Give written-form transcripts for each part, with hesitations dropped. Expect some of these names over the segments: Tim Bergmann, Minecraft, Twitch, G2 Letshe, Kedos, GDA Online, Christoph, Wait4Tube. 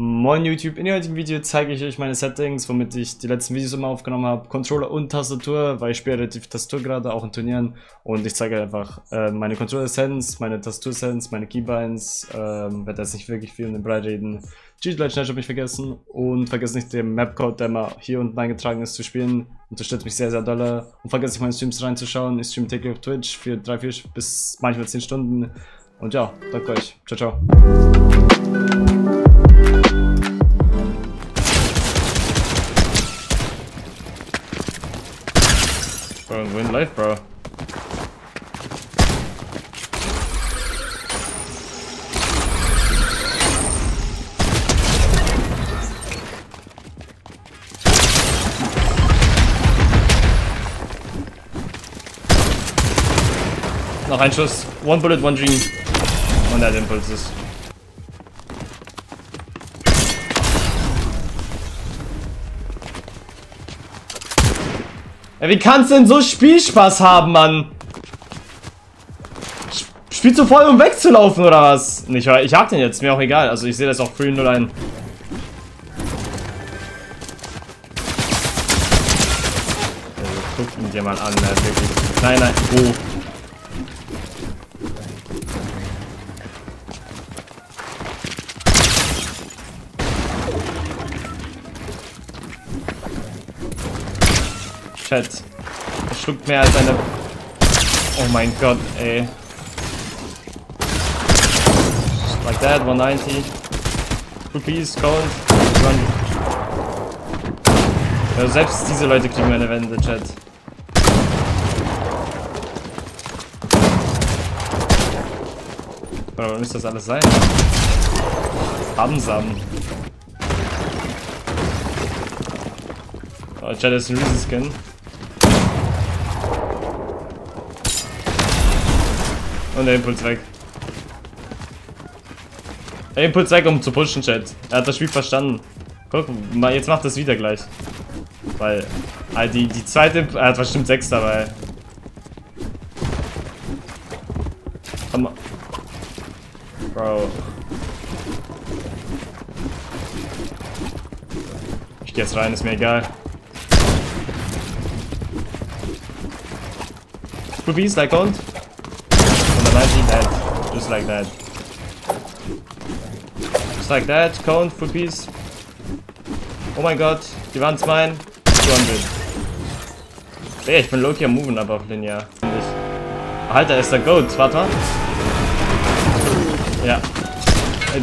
Moin YouTube, in dem heutigen Video zeige ich euch meine Settings, womit ich die letzten Videos immer aufgenommen habe. Controller und Tastatur, weil ich spiele relativ Tastatur gerade, auch in Turnieren. Und ich zeige einfach meine Controller-Settings, meine Tastatur-Settings, meine Keybinds. Werde jetzt nicht wirklich viel um den Brei reden. G2 Letshe habe ich vergessen. Und vergesst nicht den Mapcode, der mal hier unten eingetragen ist, zu spielen. Unterstützt mich sehr, sehr doll. Und vergesst nicht meine Streams reinzuschauen. Ich streame täglich auf Twitch für 3, 4 bis manchmal 10 Stunden. Und ja, danke euch. Ciao, ciao. Bro, I'm winning life, bro. Noch ein Schuss. One bullet, one dream. Und der Impuls ist. Ey, wie kannst denn so Spielspaß haben, Mann? Spielst du voll, um wegzulaufen, oder was? Nicht, ich hab den jetzt, mir auch egal. Also ich sehe das auch früh 0-1. Guck ihn dir mal an, ne? Wirklich. Nein, nein. Oh. Chat. Das schluckt mehr als eine... Oh mein Gott, ey. Just like that, 190. Cookies, cold. Ja, selbst diese Leute kriegen meine Wände, Chat. Aber müsste das alles sein? Hamsam. Oh, Chat, das ist ein Riesenskin. Und der Impuls weg. Der Impuls weg, um zu pushen, Chat. Er hat das Spiel verstanden. Guck, jetzt macht das wieder gleich. Weil, die zweite... Er hat bestimmt 6 dabei. Komm mal. Bro. Ich geh jetzt rein, ist mir egal. Probies, like und? Just like that. Just like that. Count for peace. Oh mein Gott. Die waren's mein. 200. Ey, ich bin low-key am Moven, aber auf linear. Alter, ist der Goat. Warte mal. Ja.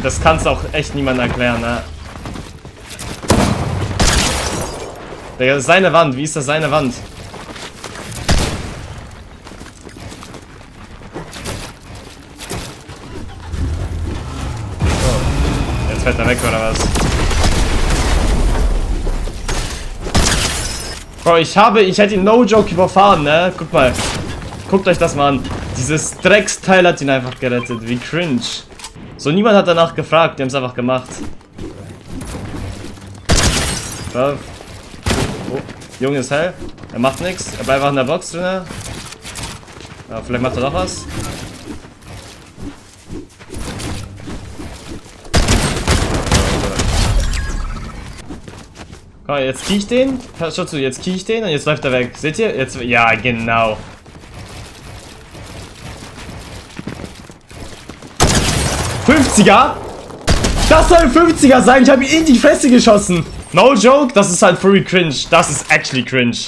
Das kannst auch echt niemand erklären, ne? Digga, seine Wand. Wie ist das seine Wand? Fährt er weg oder was? Bro, ich hätte ihn no joke überfahren, ne? Guck mal. Guckt euch das mal an. Dieses Drecksteil hat ihn einfach gerettet. Wie cringe. So, niemand hat danach gefragt. Die haben es einfach gemacht. Oh. Junge ist hell. Er macht nichts. Er bleibt einfach in der Box drin. Ja, vielleicht macht er doch was. Komm, jetzt krieg ich den. Schau zu, jetzt krieg ich den und jetzt läuft er weg. Seht ihr? Jetzt. Ja, genau. $50er? Das soll ein 50er sein. Ich habe ihn in die Fresse geschossen. No joke, das ist halt furry cringe. Das ist actually cringe.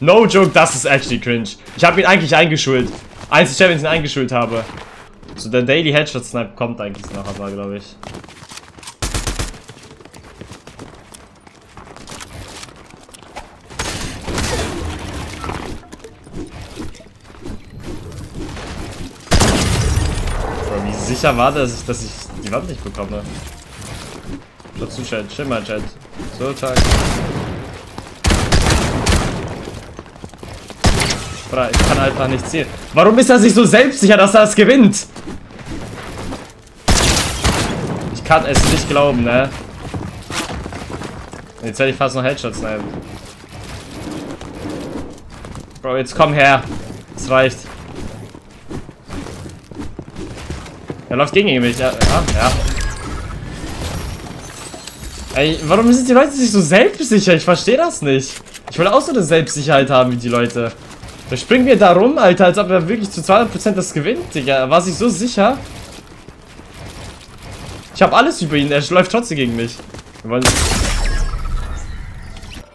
No joke, das ist actually cringe. Ich habe ihn eigentlich eingeschult. Einzig, wenn ich ihn eingeschult habe. So, der Daily Headshot Snipe kommt eigentlich noch, aber glaube ich. Sicher war das, dass ich die Wand nicht bekomme. Schau zu, Chat. Chill mal, Chat. So, zack. Ich kann einfach nicht zielen. Warum ist er sich so selbstsicher, dass er es gewinnt? Ich kann es nicht glauben, ne? Jetzt hätte ich fast noch Headshots, nein. Bro, jetzt komm her. Es reicht. Er läuft gegen mich, ja. Ey, warum sind die Leute sich so selbstsicher? Ich verstehe das nicht. Ich will auch so eine Selbstsicherheit haben wie die Leute. Da springen wir da rum, Alter, als ob er wirklich zu 200% das gewinnt, Digga. War sich so sicher. Ich habe alles über ihn, er läuft trotzdem gegen mich.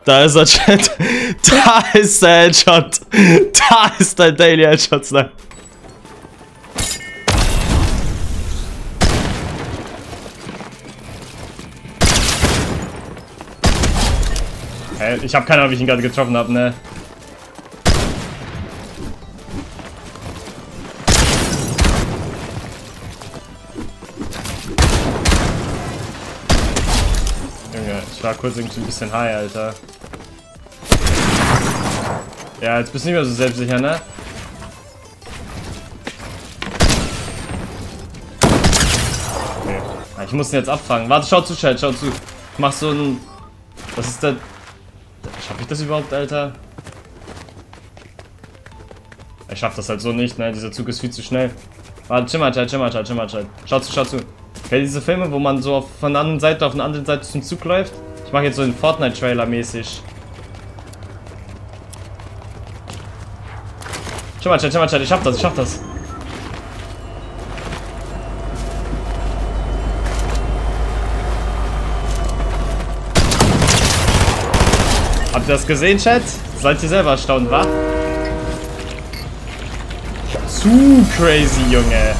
Da ist der Chat. Da ist der Headshot. Da ist der Daily Headshot. Nein. Hey, ich habe keine Ahnung, ob ich ihn gerade getroffen habe, ne? Ich war kurz irgendwie ein bisschen high, Alter. Ja, jetzt bist du nicht mehr so selbstsicher, ne? Okay. Ich muss ihn jetzt abfangen. Warte, schau zu, Chat, schau zu. Ich mach so ein... Was ist das? Schaff ich das überhaupt, Alter? Ich schaff das halt so nicht, ne? Dieser Zug ist viel zu schnell. Warte, chill mal, Chat, chill mal, Chat, chill mal, Chat. Schau zu, schau zu. Okay, diese Filme, wo man so von der anderen Seite auf eine andere Seite zum Zug läuft. Ich mache jetzt so einen Fortnite-Trailer mäßig. Schau mal, Chat, ich schaff das, ich schaff das. Habt ihr das gesehen, Chat? Seid ihr selber erstaunt, wa? Zu crazy, Junge.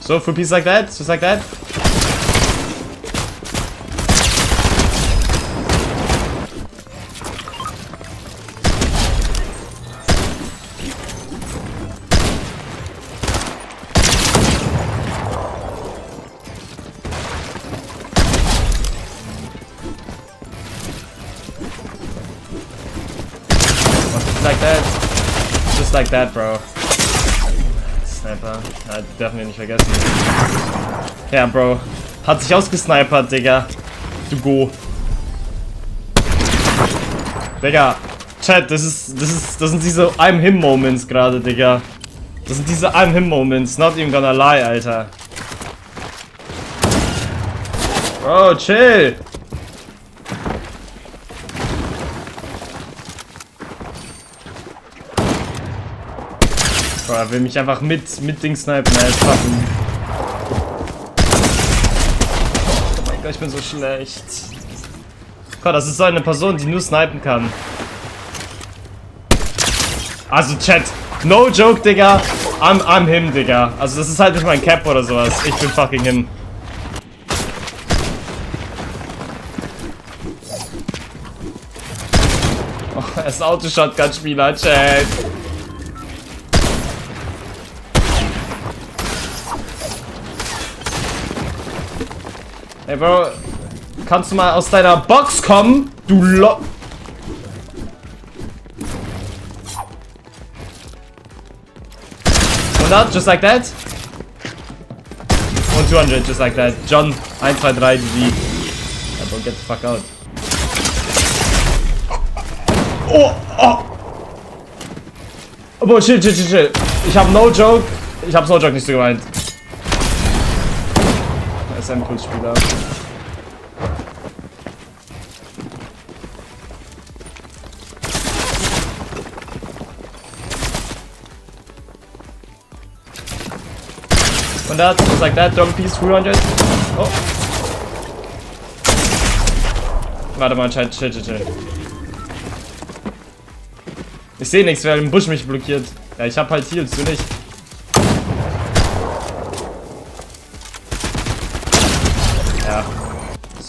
So, for peace like that, just like that. Like that, just like that, bro. Sniper. Ja, dürfen wir nicht vergessen. Ja, Bro. Hat sich ausgesnipert, Digga. Du go. Digga. Chat, das sind diese I'm him Moments gerade, Digga. Das sind diese I'm him Moments. Not even gonna lie, Alter. Bro, chill. Er will mich einfach mit Ding snipen, ey, schaffen. Oh mein Gott, ich bin so schlecht. Gott, das ist so eine Person, die nur snipen kann. Also, Chat, no joke, Digga. I'm him, Digga. Also, das ist halt nicht mein Cap oder sowas. Ich bin fucking him. Oh, er ist Autoshotgun-Spieler, Chat. Ey, Bro, kannst du mal aus deiner Box kommen? Du Lo... Und dann, just like that. Und 200, just like that. John, 1, 2, 3, GG. Yeah, bro, get the fuck out. Oh, oh. Bro, chill, chill, chill, chill. Ich hab no joke. Ich hab's no joke nicht so gemeint. Ein Pulsspieler. Und das, just like that, drum piece, 300. Oh. Warte mal, chill, chill, chill. Ich sehe nichts, weil im Busch mich blockiert. Ja, ich hab halt Heals, du nicht.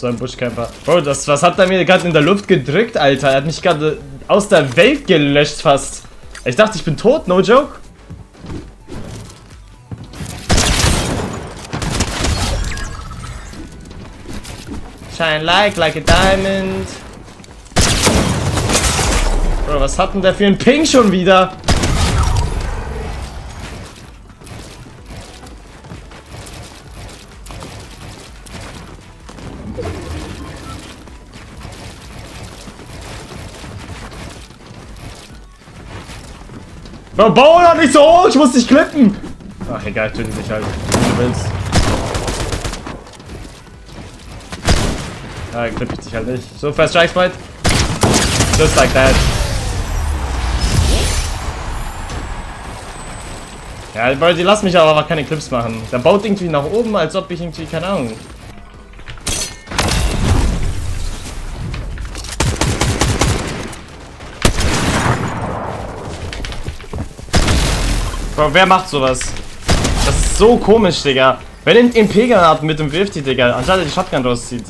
So ein Buschcamper. Bro, was hat er mir gerade in der Luft gedrückt, Alter? Er hat mich gerade aus der Welt gelöscht fast. Ich dachte, ich bin tot, no joke. Shine like a diamond. Bro, was hat denn der für einen Ping schon wieder? Bau doch nicht so hoch, ich muss dich klippen! Ach egal, töten dich halt, wie du willst. Ja, klipp ich dich halt nicht. So, first strike, Smite. Just like that. Ja, Bro, die lassen mich aber keine Clips machen. Der baut irgendwie nach oben, als ob ich irgendwie, keine Ahnung. Bro, wer macht sowas? Das ist so komisch, Digga. Wer nimmt MP-Granaten mit dem Wirfti, Digga, anstatt er die Shotgun rauszieht.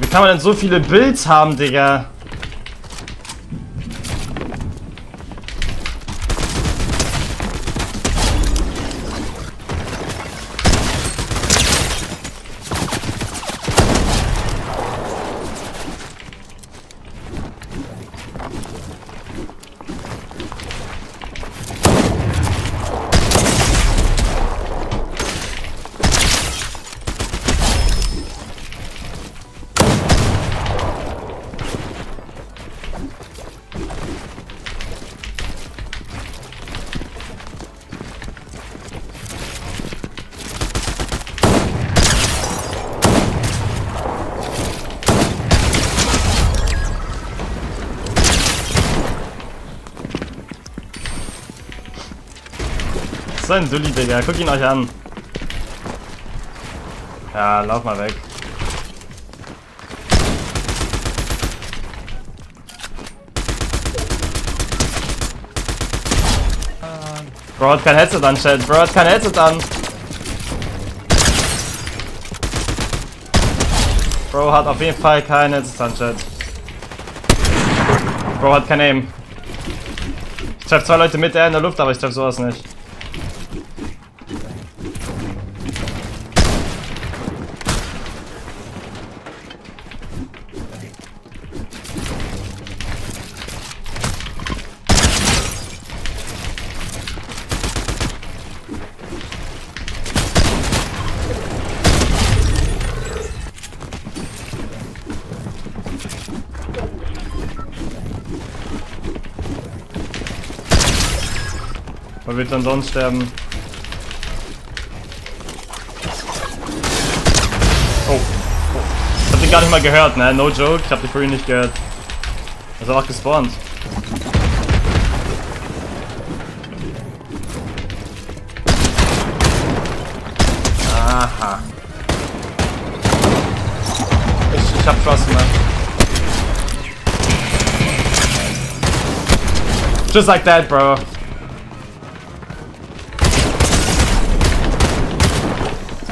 Wie kann man denn so viele Builds haben, Digga? So ein Dulli, Digga. Guckt ihn euch an. Ja, lauf mal weg. Bro hat kein Headset an, Chat. Bro hat kein Headset an. Bro hat auf jeden Fall kein Headset an, Chat. Bro hat kein Aim. Ich treff zwei Leute mit der in der Luft, aber ich treff sowas nicht. Man wird dann sonst sterben. Oh. Ich hab den gar nicht mal gehört, ne? No joke. Ich hab den vorhin nicht gehört. Also auch gespawnt. Aha. Ich hab Spaß gemacht. Just like that, bro.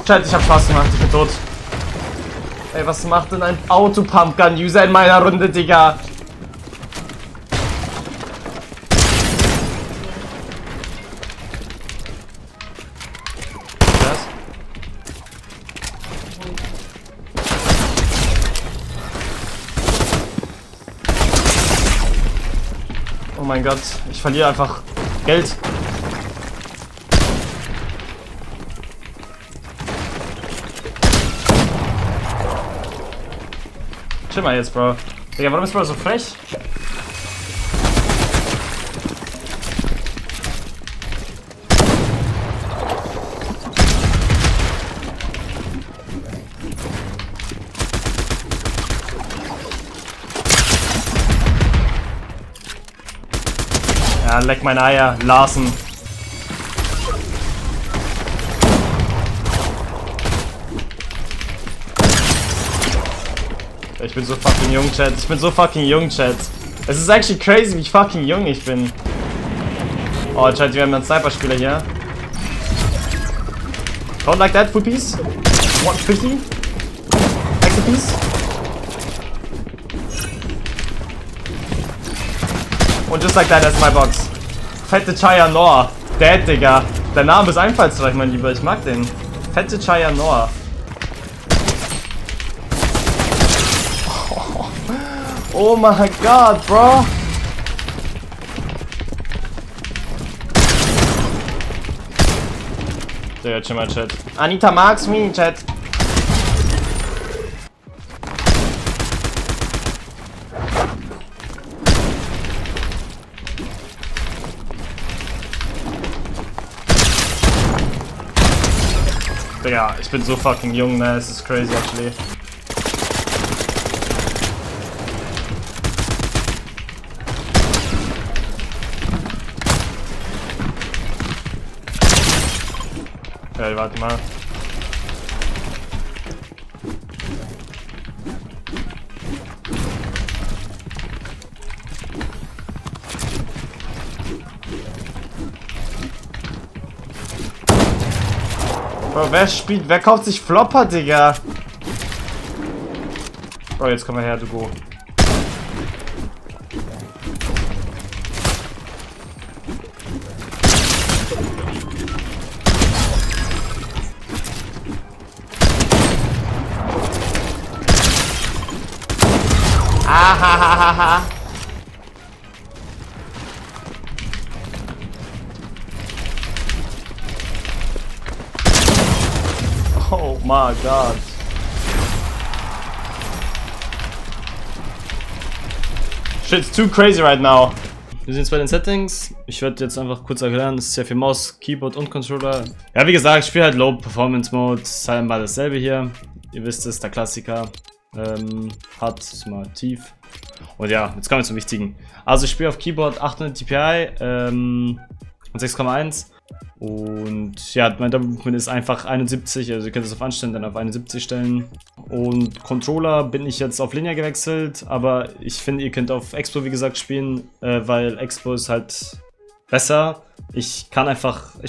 Chat, ich hab Spaß gemacht, ich bin tot. Ey, was macht denn ein Autopumpgun-User in meiner Runde, Digga? Oh mein Gott, ich verliere einfach Geld. Chill mal jetzt, Bro. Digga, warum ist Bro so frech? Ja, leck meine Eier, Larsen. Ich bin so fucking jung, Chat. Es ist actually crazy, wie fucking jung ich bin. Oh, Chat, wir haben einen Sniper-Spieler hier. Don't like that, full piece. 150. Extra piece. Und just like that, that's my box. Fette Chaya Noor. Dead, Digga. Der Name ist einfallsreich, mein Lieber. Ich mag den. Fette Chaya Noor. Oh my god, bro! Digga, chill mal, Chat. Anita marks me, Chat. Digga, ich bin so fucking jung, ne? Es ist crazy, actually. Ja, warte mal. Bro, wer kauft sich Flopper, Digga? Bro, jetzt komm mal her, du Go. Hahaha. Oh my god. Shit's too crazy right now. Wir sind jetzt bei den Settings. Ich werde jetzt einfach kurz erklären, es ist sehr viel Maus, Keyboard und Controller. Ja, wie gesagt, ich spiele halt Low Performance Mode. Es ist halt immer dasselbe hier. Ihr wisst es, der Klassiker. Hart, mal tief. Und ja, jetzt kommen wir zum Wichtigen. Also ich spiele auf Keyboard 800 DPI und 6,1. Und ja, mein Double Movement ist einfach 71, also ihr könnt es auf Anstellen dann auf 71 stellen. Und Controller bin ich jetzt auf Linear gewechselt, aber ich finde, ihr könnt auf Expo, wie gesagt, spielen, weil Expo ist halt besser. Ich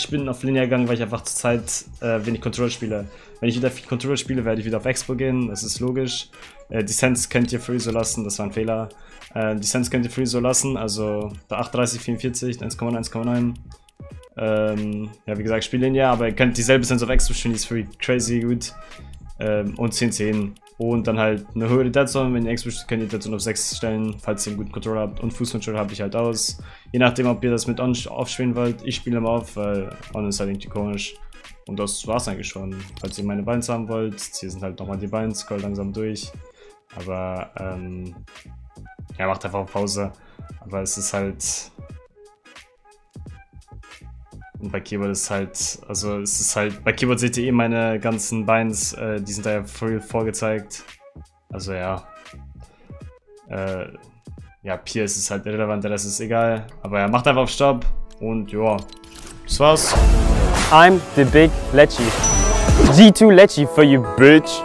bin auf Linear gegangen, weil ich einfach zur Zeit wenig Controller spiele. Wenn ich wieder viel Controller spiele, werde ich wieder auf Expo gehen, das ist logisch. Descents könnt ihr free so lassen, das war ein Fehler. Descents könnt ihr free so lassen, also der 830, 44, 1,1, 1,9. Ja, wie gesagt, ich spiele Linear, aber ihr könnt dieselbe Sense auf Expo spielen, die ist free crazy gut. Und 10-10. Und dann halt eine höhere Deadzone, wenn ihr Expo spielt, könnt ihr Deadzone auf 6 stellen, falls ihr einen guten Controller habt. Und Fußcontroller habe ich halt aus. Je nachdem, ob ihr das mit On aufspielen wollt, ich spiele immer auf, weil On ist halt irgendwie komisch. Und das war's eigentlich schon. Falls ihr meine Binds haben wollt, hier sind halt nochmal die Binds, scroll langsam durch. Aber, ja, macht einfach Pause. Aber es ist halt... Und bei Keyboard ist halt, bei Keyboard seht ihr eh meine ganzen Binds, die sind da ja voll vorgezeigt. Also ja. Ja, Pierce ist halt irrelevant, der Rest ist egal. Aber ja, macht einfach auf Stopp und ja, das war's. I'm the big Letshe. G2 Letshe for you, bitch.